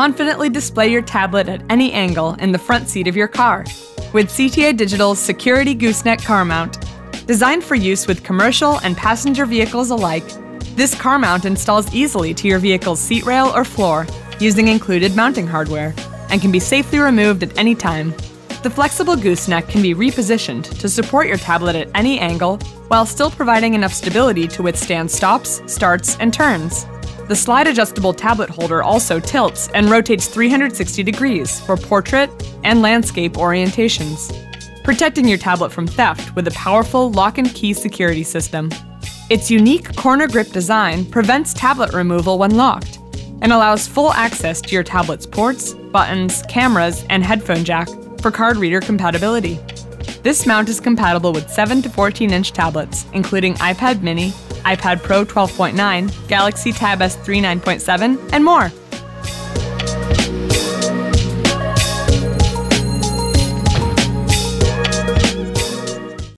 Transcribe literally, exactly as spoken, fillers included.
confidently display your tablet at any angle in the front seat of your car with C T A Digital's Security Gooseneck Car Mount. Designed for use with commercial and passenger vehicles alike, this car mount installs easily to your vehicle's seat rail or floor using included mounting hardware and can be safely removed at any time. The flexible gooseneck can be repositioned to support your tablet at any angle while still providing enough stability to withstand stops, starts, and turns. The slide-adjustable tablet holder also tilts and rotates three hundred sixty degrees for portrait and landscape orientations, protecting your tablet from theft with a powerful lock-and-key security system. Its unique corner grip design prevents tablet removal when locked and allows full access to your tablet's ports, buttons, cameras, and headphone jack for card reader compatibility. This mount is compatible with seven to fourteen inch tablets, including iPad mini, iPad Pro twelve point nine, Galaxy Tab S three nine point seven, and more.